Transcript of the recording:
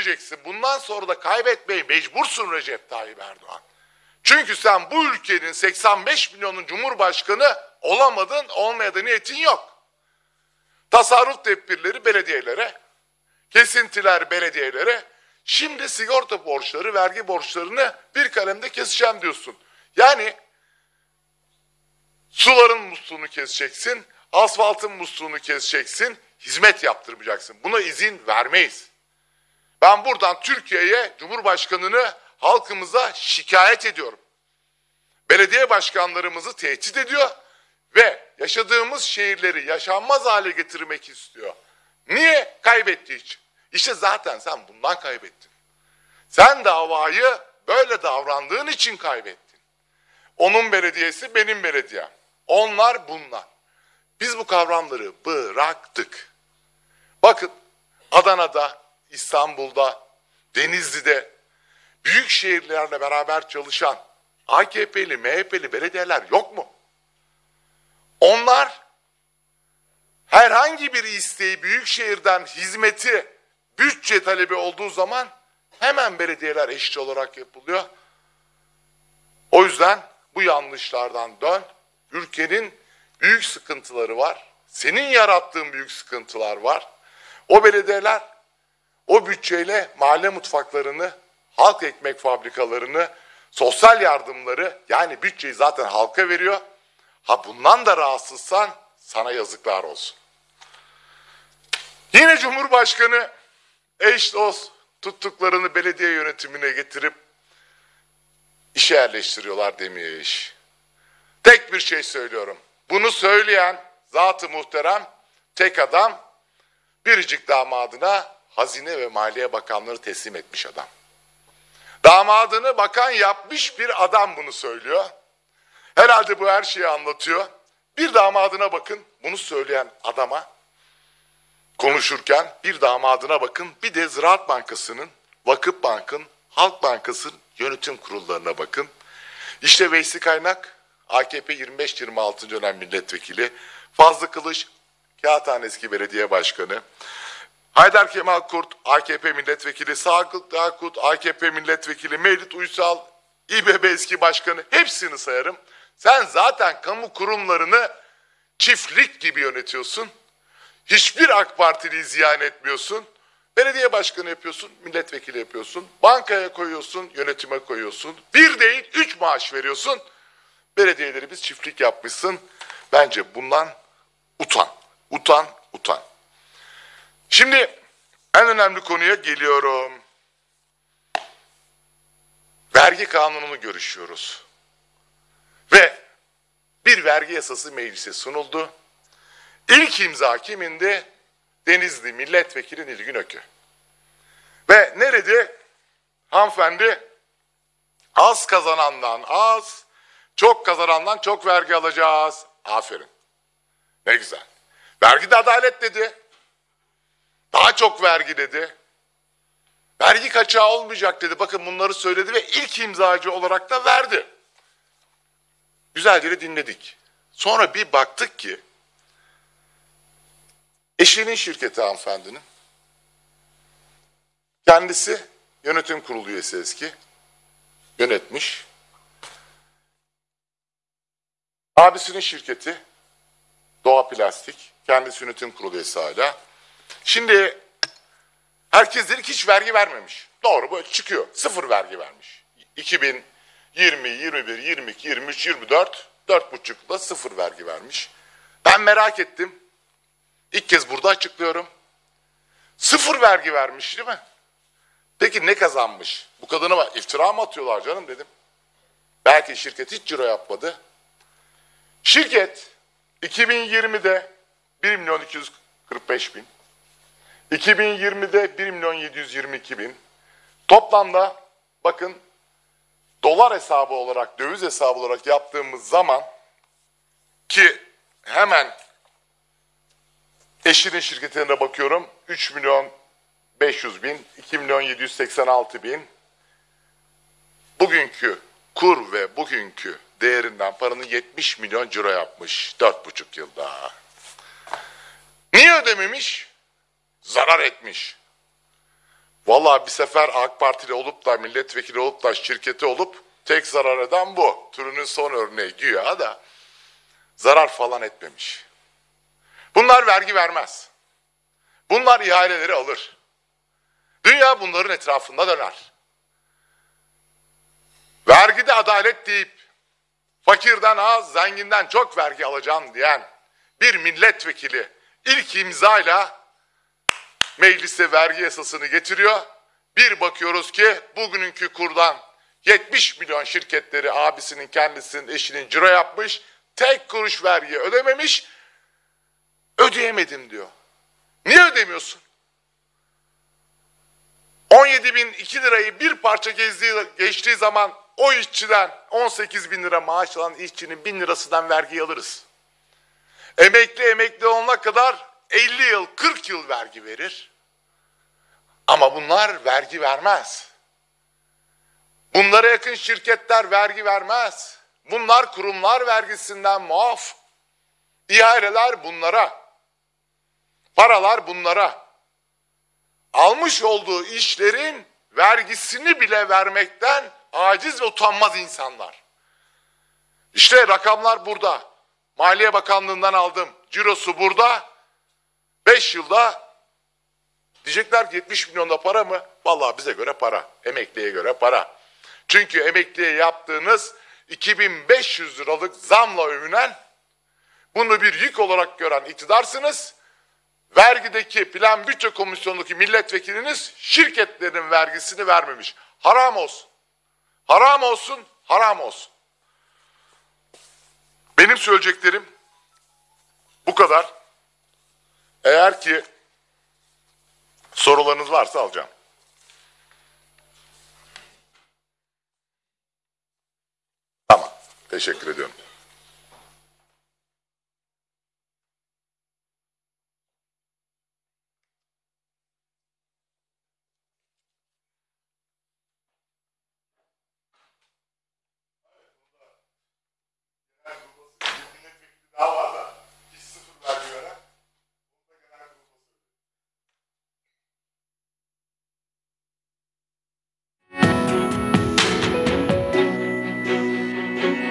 kaybedeceksin. Bundan sonra da kaybetmeyi mecbursun Recep Tayyip Erdoğan. Çünkü sen bu ülkenin 85 milyonun cumhurbaşkanı olamadın, olmaya da niyetin yok. Tasarruf tedbirleri belediyelere, kesintiler belediyelere, şimdi sigorta borçları, vergi borçlarını bir kalemde keseceğim diyorsun. Yani suların musluğunu keseceksin, asfaltın musluğunu keseceksin, hizmet yaptırmayacaksın. Buna izin vermeyiz. Ben buradan Türkiye'ye, Cumhurbaşkanı'nı, halkımıza şikayet ediyorum. Belediye başkanlarımızı tehdit ediyor ve yaşadığımız şehirleri yaşanmaz hale getirmek istiyor. Niye? Kaybettiği için. İşte zaten sen bundan kaybettin. Sen davayı böyle davrandığın için kaybettin. Onun belediyesi benim belediyem. Onlar bunlar. Biz bu kavramları bıraktık. Bakın Adana'da, İstanbul'da, Denizli'de büyük şehirlerle beraber çalışan AKP'li, MHP'li belediyeler yok mu? Onlar herhangi bir isteği, büyük şehirden hizmeti, bütçe talebi olduğu zaman hemen belediyeler eşit olarak yapılıyor. O yüzden bu yanlışlardan dön. Ülkenin büyük sıkıntıları var. Senin yarattığın büyük sıkıntılar var. O belediyeler o bütçeyle mahalle mutfaklarını, halk ekmek fabrikalarını, sosyal yardımları, yani bütçeyi zaten halka veriyor. Ha bundan da rahatsızsan sana yazıklar olsun. Yine Cumhurbaşkanı eş dost tuttuklarını belediye yönetimine getirip işe yerleştiriyorlar demeye iş. Tek bir şey söylüyorum. Bunu söyleyen zat-ı muhterem tek adam biricik damadına Hazine ve Maliye Bakanları teslim etmiş adam. Damadını bakan yapmış bir adam bunu söylüyor. Herhalde bu her şeyi anlatıyor. Bir damadına bakın, bunu söyleyen adama konuşurken bir damadına bakın, bir de Ziraat Bankası'nın, Vakıf Bank'ın, Halk Bankası'nın yönetim kurullarına bakın. İşte Veysel Kaynak, AKP 25-26. dönem milletvekili, Fazlı Kılıç, Kağıthane eski belediye başkanı, Haydar Kemal Kurt, AKP milletvekili, Sağlıklı Kurt, AKP milletvekili, Mevlüt Uysal, İBB eski başkanı, hepsini sayarım. Sen zaten kamu kurumlarını çiftlik gibi yönetiyorsun. Hiçbir AK Partili'yi ziyan etmiyorsun. Belediye başkanı yapıyorsun, milletvekili yapıyorsun. Bankaya koyuyorsun, yönetime koyuyorsun. Bir değil, 3 maaş veriyorsun. Belediyeleri biz çiftlik yapmışsın. Bence bundan utan. Utan, utan. Şimdi en önemli konuya geliyorum. Vergi kanununu görüşüyoruz. Ve bir vergi yasası meclise sunuldu. İlk imza kimindi? Denizli Milletvekili Nilgün Ökü. Ve nerede? Hanımefendi az kazanandan az, çok kazanandan çok vergi alacağız. Aferin. Ne güzel. Vergi de adalet dedi. Daha çok vergi dedi. Vergi kaçağı olmayacak dedi. Bakın bunları söyledi ve ilk imzacı olarak da verdi. Güzelce dinledik. Sonra bir baktık ki eşinin şirketi hanımefendinin, kendisi yönetim kurulu üyesi eski, yönetmiş. Abisinin şirketi Doğa Plastik, kendisi yönetim kurulu üyesi hala. Şimdi herkes dedi ki hiç vergi vermemiş. Doğru, böyle çıkıyor. Sıfır vergi vermiş. 2020, 21, 22, 23, 24, 4,5'la sıfır vergi vermiş. Ben merak ettim. İlk kez burada açıklıyorum. Sıfır vergi vermiş değil mi? Peki ne kazanmış? Bu kadına iftira mı atıyorlar canım dedim. Belki şirket hiç ciro yapmadı. Şirket 2020'de 1.245.000, 2020'de 1.722.000. Toplamda bakın dolar hesabı olarak, döviz hesabı olarak yaptığımız zaman ki hemen eşinin şirketine bakıyorum. 3.500.000, 2.786.000. Bugünkü kur ve bugünkü değerinden paranın 70 milyon euro yapmış 4,5 yılda. Niye ödememiş? Zarar etmiş. Vallahi bir sefer AK Partili olup da milletvekili olup da şirketi olup tek zarar eden bu. Türünün son örneği güya da zarar falan etmemiş. Bunlar vergi vermez. Bunlar ihaleleri alır. Dünya bunların etrafında döner. Vergide adalet deyip fakirden az, zenginden çok vergi alacağım diyen bir milletvekili ilk imzayla meclise vergi yasasını getiriyor. Bir bakıyoruz ki bugünkü kurdan 70 milyon şirketleri abisinin, kendisinin, eşinin ciro yapmış. Tek kuruş vergi ödememiş. Ödeyemedim diyor. Niye ödemiyorsun? 17.002 lirayı bir parça geçtiği zaman o işçiden 18.000 lira maaş alan işçinin 1.000 lirasından vergi alırız. Emekli olana kadar 50 yıl, 40 yıl vergi verir. Ama bunlar vergi vermez. Bunlara yakın şirketler vergi vermez. Bunlar kurumlar vergisinden muaf. İhaleler bunlara. Paralar bunlara. Almış olduğu işlerin vergisini bile vermekten aciz ve utanmaz insanlar. İşte rakamlar burada. Maliye Bakanlığı'ndan aldım. Cirosu burada. 5 yılda diyecekler ki 70 milyonda para mı? Vallahi bize göre para. Emekliye göre para. Çünkü emekliye yaptığınız 2500 liralık zamla övünen, bunu bir yük olarak gören iktidarsınız. Vergideki plan bütçe komisyonundaki milletvekiliniz şirketlerin vergisini vermemiş. Haram olsun. Haram olsun, haram olsun. Benim söyleyeceklerim bu kadar. Eğer ki sorularınız varsa alacağım. Tamam. Teşekkür ediyorum.